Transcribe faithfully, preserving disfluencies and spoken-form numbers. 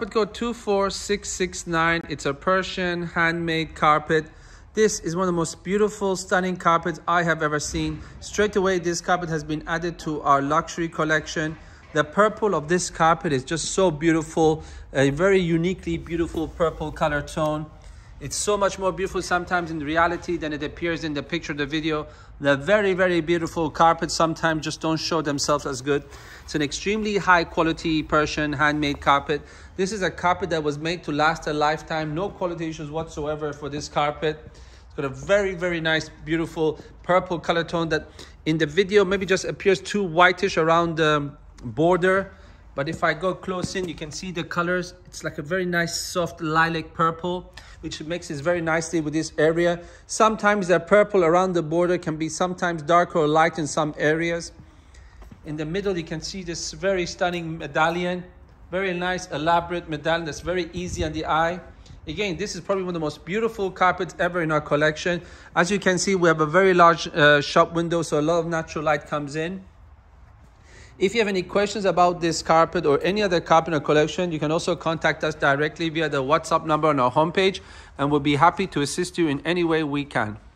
Carpet code two four six six nine. It's a Persian handmade carpet. This is one of the most beautiful, stunning carpets I have ever seen. Straight away, this carpet has been added to our luxury collection. The purple of this carpet is just so beautiful, a very uniquely beautiful purple color tone. It's so much more beautiful sometimes in reality than it appears in the picture, the video. The very, very beautiful carpets sometimes just don't show themselves as good. It's an extremely high quality Persian handmade carpet. This is a carpet that was made to last a lifetime. No quality issues whatsoever for this carpet. It's got a very, very nice, beautiful purple color tone that in the video maybe just appears too whitish around the border. But if I go close in, you can see the colors. It's like a very nice soft lilac purple, which mixes very nicely with this area. Sometimes the purple around the border can be sometimes darker or light in some areas. In the middle, you can see this very stunning medallion. Very nice, elaborate medallion that's very easy on the eye. Again, this is probably one of the most beautiful carpets ever in our collection. As you can see, we have a very large uh, shop window, so a lot of natural light comes in. If you have any questions about this carpet or any other carpet in our collection, you can also contact us directly via the WhatsApp number on our homepage, and we'll be happy to assist you in any way we can.